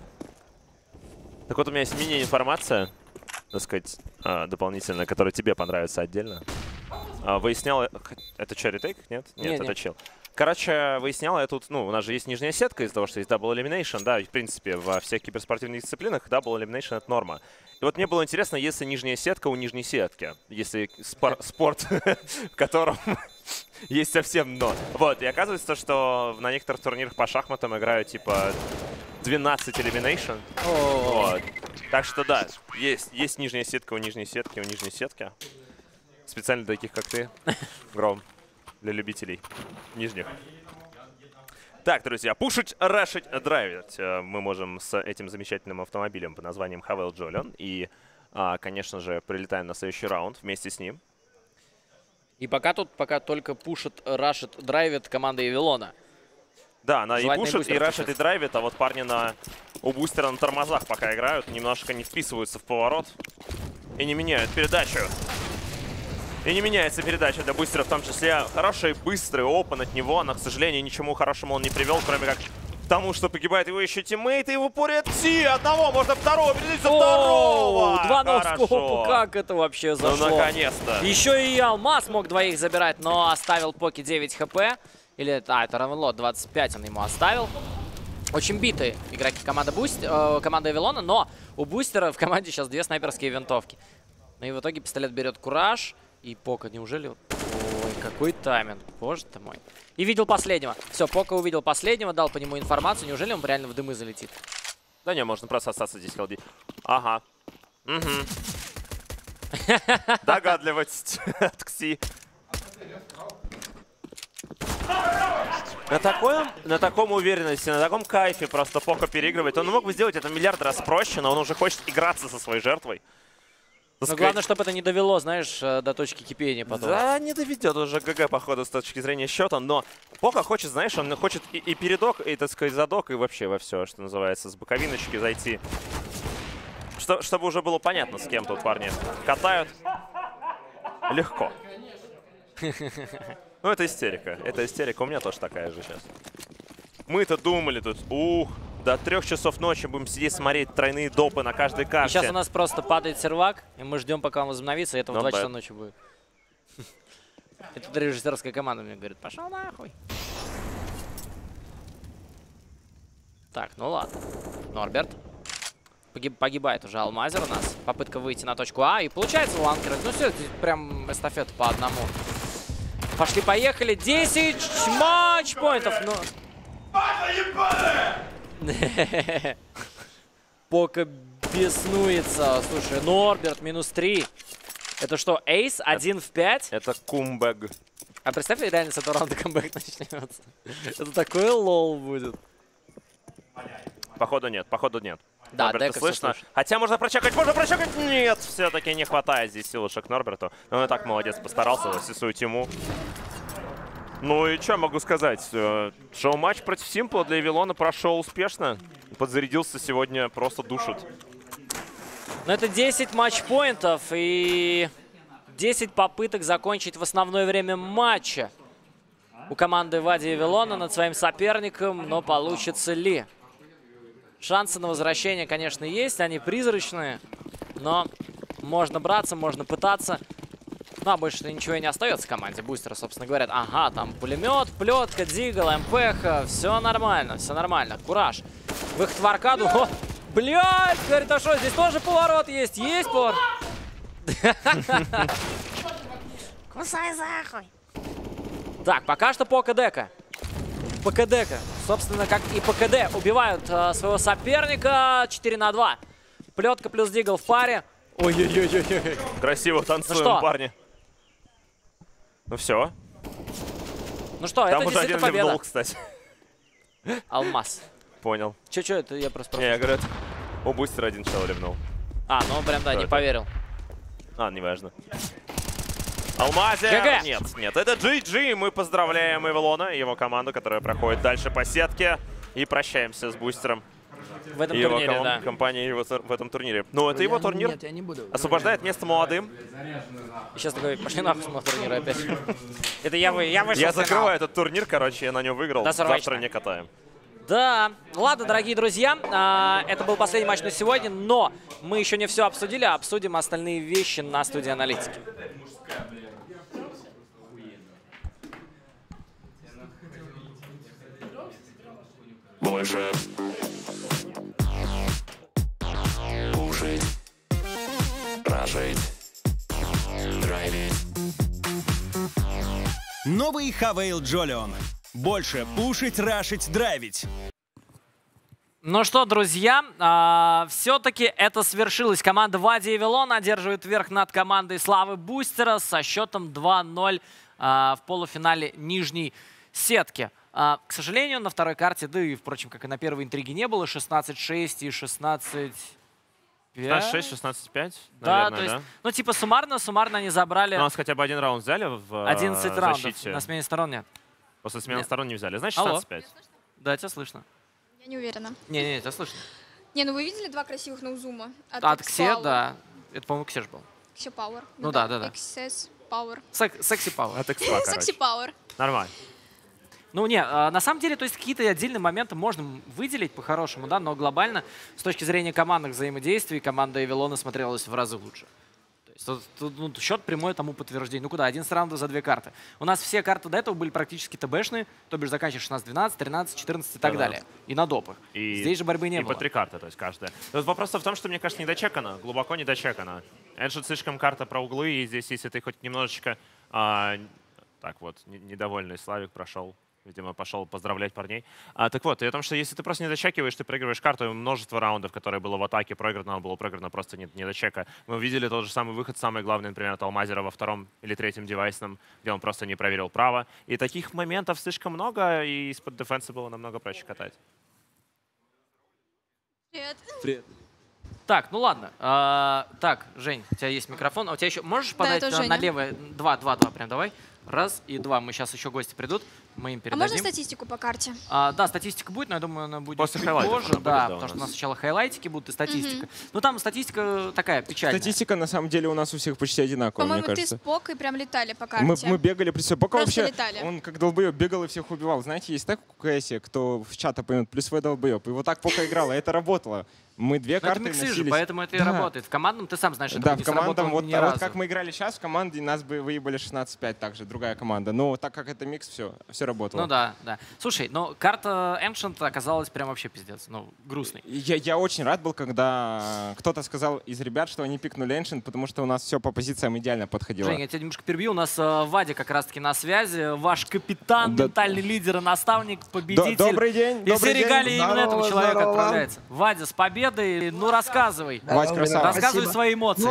Так вот, у меня есть мини-информация, так сказать, дополнительная, которая тебе понравится отдельно. Выясняла... Это что, ретейк? Нет? Нет, это чел. Короче, выясняла я тут... Ну, у нас же есть нижняя сетка из-за того, что есть Double Elimination, да, и, в принципе, во всех киберспортивных дисциплинах Double Elimination — это норма. И вот мне было интересно, если нижняя сетка у нижней сетки, если спорт, в котором есть совсем дно. Вот, и оказывается, что на некоторых турнирах по шахматам играют, типа... 12 Elimination. Вот. Так что да, есть нижняя сетка у нижней сетки, Специально для таких, как ты, Гром. Для любителей нижних. Так, друзья, пушить, рашить, драйвить. Мы можем с этим замечательным автомобилем под названием Haval Jolion. И, конечно же, прилетаем на следующий раунд вместе с ним. И пока тут только пушит, рашит, драйвит команда Вилона. Да, она и пушит, и рашит, и драйвит, а вот парни у бустера на тормозах пока играют, немножко не вписываются в поворот и не меняют передачу. И не меняется передача для бустера в том числе. Хороший, быстрый опен от него, но, к сожалению, ничему хорошему он не привел, кроме как потому что погибает его еще тиммейт, и в упоре Ти одного, можно второго, передается второго! Два носкопа, как это вообще зашло? Ну, наконец-то! Еще и Алмаз мог двоих забирать, но оставил Поки 9 хп. Или, это Ревенлот, 25 он ему оставил. Очень битые игроки команды Вилона, но у Бустера в команде сейчас две снайперские винтовки. Ну и в итоге пистолет берет Кураж. И Пока, неужели... Ой, какой тайминг, боже ты мой. И видел последнего. Все, Пока увидел последнего, дал по нему информацию. Неужели он реально в дымы залетит? Да не, можно просто остаться здесь холдить. Ага. Угу. Догадливость от Кси. На таком уверенности, на таком кайфе просто Пока переигрывает. Он мог бы сделать это миллиард раз проще, но он уже хочет играться со своей жертвой. Но главное, чтобы это не довело, знаешь, до точки кипения потом. Да, не доведет уже ГГ, походу, с точки зрения счета. Но Пока хочет, знаешь, он хочет и передок, и, так сказать, задок, и вообще во все, что называется, с боковиночки зайти. Чтобы уже было понятно, с кем тут парни катают. Легко. Ну, это истерика. Это истерика. У меня тоже такая же сейчас. Мы-то думали тут, до 3 часов ночи будем сидеть смотреть тройные допы на каждой карте. И сейчас у нас просто падает сервак, и мы ждем, пока он возобновится, и это в 2 часа ночи будет. Это режиссерская команда мне говорит, пошел нахуй. Так, ну ладно. Норберт. Погибает уже Алмазер у нас. Попытка выйти на точку А, и получается у Аункера. Ну все, прям эстафет по одному. Пошли-поехали. 10 матчпоинтов. Ну... Пока беснуется. Слушай, Норберт минус 3. Это что, эйс? 1 в 5? Это кумбэг. А представь, реально с этого раунда камбэк начнется. Это такое лол будет. Походу нет, Да, Норберта слышно. Хотя можно прочекать, Нет, все-таки не хватает здесь силушек Норберту. Но он и так молодец, постарался, засисует ему. Ну и что могу сказать? Шоу-матч против Симпла для Вилона прошел успешно. Подзарядился сегодня, просто душит. Ну это 10 матчпоинтов и 10 попыток закончить в основное время матча у команды Вади Вилона над своим соперником. Но получится ли? Шансы на возвращение, конечно, есть. Они призрачные. Но можно браться, можно пытаться. Ну, а больше ничего и не остается команде Бустера, собственно говорят. Ага, там пулемет, плетка, дигл, МПХ. Все нормально, Кураж. Выход в аркаду. О, блядь, говорит, а что, здесь тоже поворот есть? Есть поворот? Кусай захуй. Так, пока что Пока-дека. Собственно, как и ПКД убивают своего соперника. 4 на 2. Плетка плюс дигл в паре. Ой-ой-ой-ой. Красиво танцуем, парни. Ну все. Ну что, там это уже действительно победа. Там кстати. Алмаз. Понял. Че, это я просто... Не, я говорю, у Бустера один чел ревнул. А, ну прям, да, не поверил. А, неважно. Алмазер! ГГ. Нет, это GG. Мы поздравляем Вилона и его команду, которая проходит дальше по сетке. И прощаемся с Бустером. В этом турнире, да. Компания в этом турнире. Но это его турнир. Нет, я не буду. Освобождает место молодым. И сейчас такой, пошли нахуй с моего турнира опять. Это я вышел. Я закрываю этот турнир, короче, я на нем выиграл. Завтра не катаем. Да, ладно, дорогие друзья, это был последний матч на сегодня, но мы еще не все обсудили, а обсудим остальные вещи на студии аналитики. Больше. Кушать, прожить, драйвить. Новый Haval Jolion. Больше пушить, рашить, драйвить. Ну что, друзья, все-таки это свершилось. Команда Вади Вилон одерживает верх над командой Славы Бустера со счетом 2-0 в полуфинале нижней сетки. К сожалению, на второй карте, да и, впрочем, как и на первой интриги не было, 16-6 и 16-5. 16-6, 16-5, да, наверное, то есть, да? Ну, типа, суммарно они забрали... У нас хотя бы один раунд взяли в 11 раундов, защите. На смене сторон нет. После смены сторон не взяли. Значит, 16-5. Да, тебя слышно. Я не уверена. Не-не, тебя слышно. Не, ну вы видели два красивых ноузума? От Ксе, да. Это, по-моему, Ксе же был. Ксе Power. Ну да, да. Ксе Power. Секси Power. Секси Power. Нормально. Ну, не, на самом деле, то есть какие-то отдельные моменты можно выделить по-хорошему, да, но глобально, с точки зрения командных взаимодействий, команда Эвилона смотрелась в разы лучше. То есть, ну, счет прямой тому подтверждение. Ну куда? 11 раундов за 2 карты. У нас все карты до этого были практически ТБшные, то бишь заканчиваешь 16-12, 13, 14 и так далее. И на допах. И здесь же борьбы не было. И по 3 карты, то есть каждая. Вопрос в том, что, мне кажется, недочекано, глубоко недочекано. Ancient слишком карта про углы, и здесь, если ты хоть немножечко… Так вот, недовольный Славик прошел. Видимо, пошел поздравлять парней. Так вот, и о том, что если ты просто не дочекиваешь, ты проигрываешь карту, и множество раундов, которые было в атаке, проиграно, было проиграно просто не дочека. Мы видели тот же самый выход, самый главный, например, от Алмазера во втором или третьем девайсном, где он просто не проверил право. И таких моментов слишком много, и из-под дефенса было намного проще катать. Привет. Привет. Так, ну ладно. Так, Жень, у тебя есть микрофон. А у тебя еще… Можешь подать налево? Два, прям давай. Раз и два. Мы сейчас еще гости придут, мы им передадим. А можно статистику по карте? Да, статистика будет, но я думаю, она будет после хайлайтов позже. Да, потому что у нас сначала хайлайтики будут и статистика. Ну там статистика такая печальная. Статистика на самом деле у нас у всех почти одинаковая, мне кажется. По-моему, ты с Пока прям летали по карте. Мы бегали при себе. Пока вообще летали. Он как долбоеб бегал и всех убивал. Знаете, есть так в КСе, кто в чат оппонент +V долбоеб. И вот так Пока играла, это работало. Мы две карты носились. Поэтому это и работает. В командном, ты сам знаешь, это да, в командном. Вот как мы играли сейчас, в команде нас бы выебали 16-5 также, другая команда. Но так как это микс, все работало. Ну да, да. Слушай, но карта Ancient оказалась прям вообще пиздец, ну, грустный. Я очень рад был, когда кто-то сказал из ребят, что они пикнули Ancient, потому что у нас все по позициям идеально подходило. Женя, я тебя немножко перебью. У нас Вадя как раз-таки на связи. Ваш капитан, ментальный лидер и наставник, победитель. Добрый день. И все регалии именно этому человеку отправляются. Вадя, с победой. Ну, рассказывай. Вась, красава. Рассказывай свои эмоции.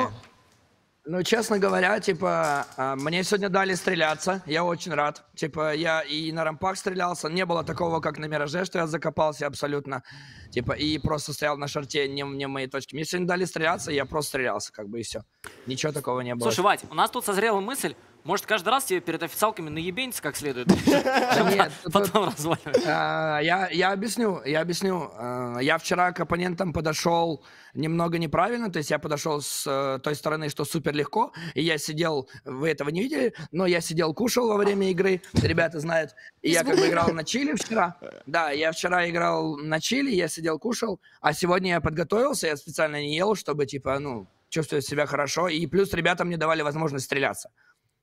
Ну, честно говоря, типа, мне сегодня дали стреляться. Я очень рад. Типа, я и на рампах стрелялся. Не было такого, как на Мираже, что я закопался абсолютно. Типа, и просто стоял на шорте, не мои точки. Мне сегодня дали стреляться, я просто слился, как бы, и все. Ничего такого не было. Слушай, Вадь, у нас тут созрела мысль. Может, каждый раз тебе перед официалками наебениться как следует? Нет, потом разваливать. Я объясню. Я вчера к оппонентам подошел немного неправильно. То есть я подошел с той стороны, что супер легко. И я сидел, вы этого не видели, но я сидел, кушал во время игры. Ребята знают. И я как бы играл на чили вчера. Да, я вчера играл на чили, я сидел, кушал. А сегодня я подготовился, я специально не ел, чтобы, типа, ну, чувствовать себя хорошо. И плюс ребята мне давали возможность стреляться.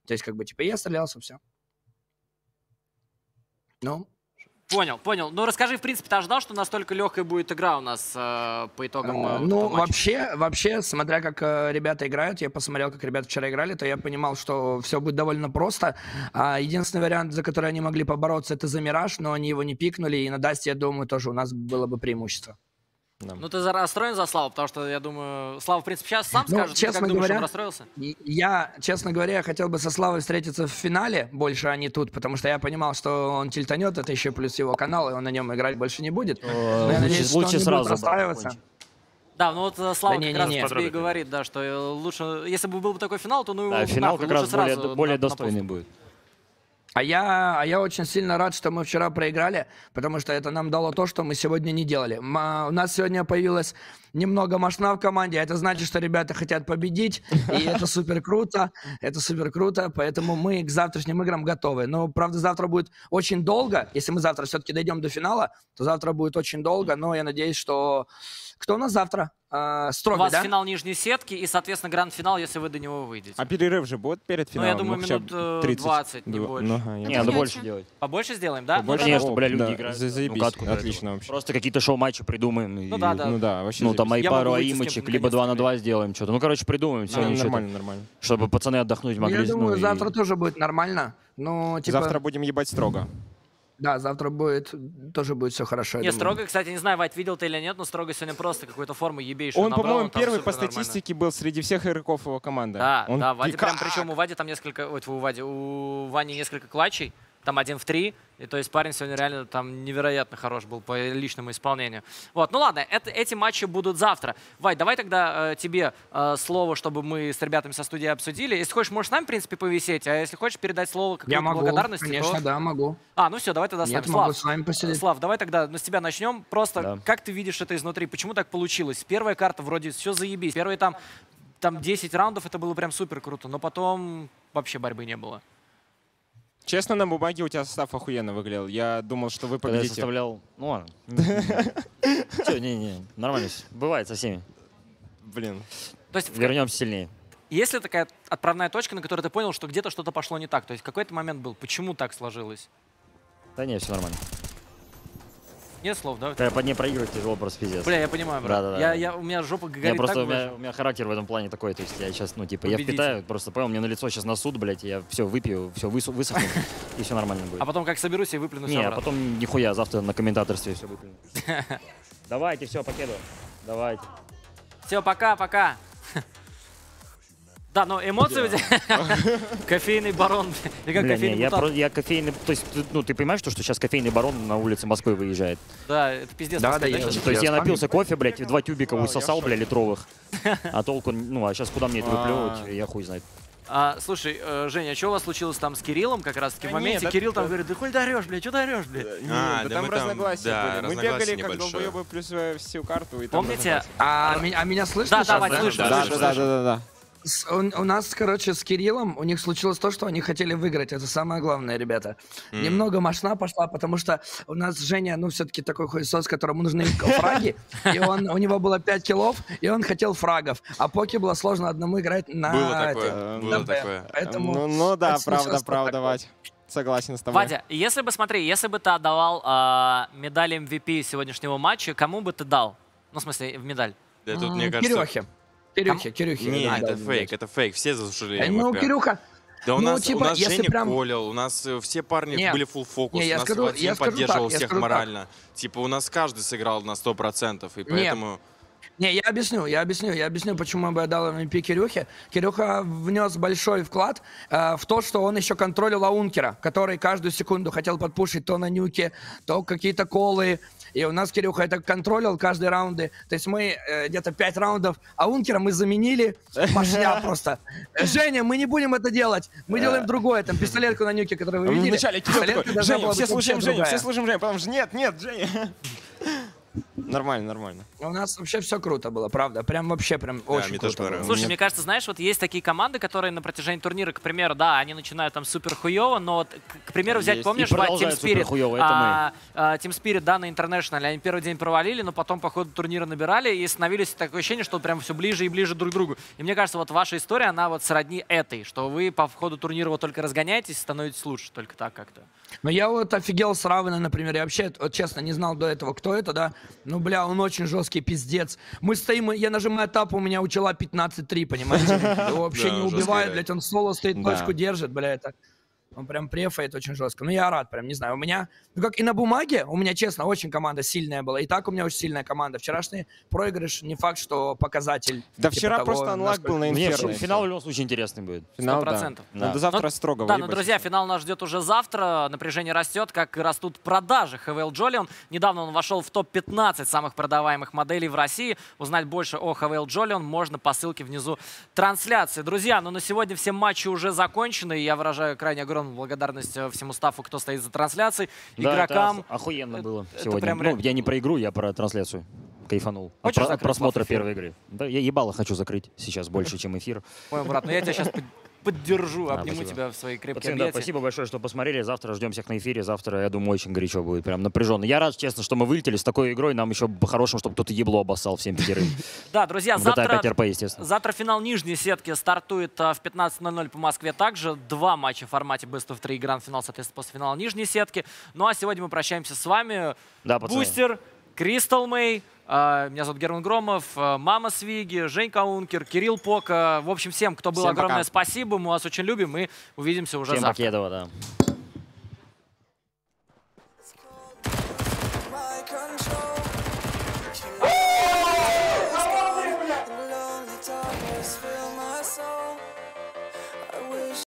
То есть, как бы, типа, я стрелялся, все. Ну? Понял. Ну, расскажи, в принципе, ты ожидал, что настолько легкая будет игра у нас по итогам ну, вообще, смотря как ребята играют, я посмотрел, как ребята вчера играли, то я понимал, что все будет довольно просто. Единственный вариант, за который они могли побороться, это за Мираж, но они его не пикнули, и на Dust2, я думаю, тоже у нас было бы преимущество. Да. Ну, ты расстроен за Славу, потому что, я думаю, Слава, в принципе, сейчас сам скажет, честно как говоря, думаешь, он расстроился? Я, честно говоря, хотел бы со Славой встретиться в финале больше, а не тут, потому что я понимал, что он тильтанет, это еще плюс его канал, и он на нем играть больше не будет. Лучше сразу расстраиваться. Да, ну вот Слава как раз тебе и говорит, да, что лучше, если бы был бы такой финал, то ну, да, финал как раз более достойный будет. А я очень сильно рад, что мы вчера проиграли, потому что это нам дало то, что мы сегодня не делали. У нас сегодня появилось немного машина в команде, это значит, что ребята хотят победить, и это супер круто, поэтому мы к завтрашним играм готовы. Но, правда, завтра будет очень долго, если мы завтра все-таки дойдем до финала, то завтра будет очень долго, но я надеюсь, что… Кто у нас завтра? Строго, у вас да? Финал нижней сетки и, соответственно, гранд-финал, если вы до него выйдете. А перерыв же будет перед финалом? Ну, я думаю, минут 30. 20, не больше. Ну, ага, не, надо больше делать. Побольше сделаем, да? Побольше, ну, конечно, бля, люди играют. Заебись, ну, отлично вообще. Просто какие-то шоу-матчи придумаем. Ну, и… да. Ну, да, вообще ну там и пару аимочек, либо 2 на 2 сделаем что-то. Ну, короче, придумаем. Все нормально. Чтобы пацаны отдохнуть могли. Я думаю, завтра тоже будет нормально. Завтра будем ебать строго. Да, завтра будет, тоже будет все хорошо. Не, Строго, кстати, не знаю, Вайт, видел ты или нет, но Строго сегодня просто какую-то форму ебейшую набрал. Он, по-моему, первый по статистике был среди всех игроков его команды. Да, да, Вадя, прям, причем у Вади там несколько, ой, у Вани несколько клатчей, там 1 в 3. И, то есть парень сегодня реально там невероятно хорош был по личному исполнению. Вот, ну ладно, эти матчи будут завтра. Вайт, давай тогда тебе слово, чтобы мы с ребятами со студии обсудили. Если хочешь, можешь с нами, в принципе, повисеть, а если хочешь передать слово какой-то благодарности. Конечно, то… да, могу. Ну все, давай тогда с нами. Слав, Слав, давай тогда с тебя начнем. Просто как ты видишь это изнутри? Почему так получилось? Первая карта вроде все заебись. Первые там 10 раундов, это было прям супер круто, но потом вообще борьбы не было. Честно, на бумаге у тебя состав охуенно выглядел. Я думал, что вы победите. Когда я составлял... Ну ладно. Все, не-не, нормально. Бывает со всеми. Блин. Вернемся сильнее. Есть ли такая отправная точка, на которой ты понял, что где-то что-то пошло не так? То есть какой-то момент был. Почему так сложилось? Да не, все нормально. Нет слов, да? Когда под ней проигрывать тяжело, просто пиздец. Бля, я понимаю, брат. Да. У меня жопа горит. У меня характер в этом плане такой, то есть я сейчас, ну, типа, победите. Я впитаю, просто понял, мне на лицо сейчас насут, блядь, я все выпью, все высохну, и все нормально будет. А потом как соберусь и выплюну все. Не, а потом нихуя, завтра на комментаторстве все выплюну. Давайте, все, покеду. Давайте. Все, пока, пока. Да, но эмоции... Кофейный барон. Я кофейный... То есть, ну, ты понимаешь, что сейчас кофейный барон на улице Москвы выезжает? Да, это пиздец. Да, да, то есть я напился кофе, блядь, 2 тюбика усосал, блядь, литровых. А толку... Ну, а сейчас куда мне это выплевывать, я хуй знает. Слушай, Женя, а что у вас случилось там с Кириллом как раз-таки в моменте? Кирилл там говорит, да хуй ты орешь, блядь, что ты орешь, блядь? Да там разногласия были. Мы бегали как долбоёбы плюс всю карту. Помните? А меня слышно? Да, да, слышно. Да. У нас, короче, с Кириллом у них случилось то, что они хотели выиграть. Это самое главное, ребята. Немного мошна пошла, потому что у нас Женя, ну, все-таки такой хуесос, которому нужны фраги. И у него было 5 киллов, и он хотел фрагов. А Поке было сложно одному играть на... Было такое. Ну да, правда, Вадь. Согласен с тобой. Вадя, если бы, смотри, если бы ты отдавал медаль MVP сегодняшнего матча, кому бы ты дал? Ну, в смысле, в медаль. Да тут, мне кажется... Кирюхе. Нет, да, это фейк. Все заслужили. Ну, Кирюха. Да у нас Женя прям... полил, у нас все парни были full фокус, у нас Вадим поддерживал всех морально. Так. Типа у нас каждый сыграл на 100%, и поэтому... Не, я объясню, почему я дал MVP Кирюхе. Кирюха внес большой вклад в то, что он еще контролил Аункера, который каждую секунду хотел подпушить то на нюке, то какие-то колы. И у нас Кирюха это контролил каждый раунды. То есть мы где-то 5 раундов Аункера мы заменили. Машня просто. Женя, мы не будем это делать. Мы делаем другое. Там пистолетку на нюке, которую вы видели. Вначале Кирилл такой, Женя, все слушаем Женю. Потом же нет, Женя. Нормально. У нас вообще все круто было, правда. Прям очень круто. Слушай, мне кажется, знаешь, вот есть такие команды, которые на протяжении турнира, к примеру, да, они начинают там супер хуёво, но вот, к примеру, взять, помнишь, Team Spirit, да, на International, они первый день провалили, но потом по ходу турнира набирали и становились такое ощущение, что прям все ближе и ближе друг к другу. И мне кажется, вот ваша история, она вот сродни этой, что вы по ходу турнира вот только разгоняетесь, становитесь лучше, только так как-то. Но я вот офигел с Равена, например, я вообще, вот честно, не знал до этого, кто это, да. Ну, бля, он очень жесткий пиздец. Мы стоим, я нажимаю тап, у меня учила 15-3, понимаете? Его вообще не убивает, блядь, он соло стоит, точку держит, бля, это... Он прям префает очень жестко. Ну, я рад, прям, не знаю. У меня, ну, как и на бумаге, у меня, честно, очень команда сильная была. И так у меня очень сильная команда. Вчерашний проигрыш не факт, что показатель. Да типа вчера того, просто анлак был на Инферно. Финал в любом случае интересный будет. 100%. Да. Да. Завтра Строго. Да, но, друзья, финал нас ждет уже завтра. Напряжение растет, как и растут продажи Haval Jolion. Недавно он вошел в топ-15 самых продаваемых моделей в России. Узнать больше о Haval Jolion можно по ссылке внизу трансляции. Друзья, ну на сегодня все матчи уже закончены. И я выражаю крайне огромное благодарность всему стафу, кто стоит за трансляцией, да, игрокам. Это охуенно было сегодня. Прям... Ну, я не про игру, я про трансляцию. Кайфанул. От просмотра первой игры. Да, я ебало хочу закрыть сейчас больше, чем эфир. Ой, брат, ну я тебя сейчас поддержу, обниму тебя в своей крепкой объятии. Спасибо большое, что посмотрели. Завтра ждем всех на эфире. Завтра, я думаю, очень горячо будет. Прям напряженно. Я рад, честно, что мы вылетели с такой игрой. Нам еще по-хорошему, чтобы кто-то ебло обоссал всем пятерым. Да, друзья, завтра финал нижней сетки стартует в 15:00 по Москве. Также 2 матча в формате Best of 3 гранд-финал, соответственно, после финала нижней сетки. Ну а сегодня мы прощаемся с вами. Бустер, Кристал Мэй. Меня зовут Герман Громов, Мама Свиги, Женька Аункер, Кирилл Пока. В общем, всем, кто был, всем огромное пока. Спасибо. Мы вас очень любим. Мы увидимся уже завтра. Покедова, да.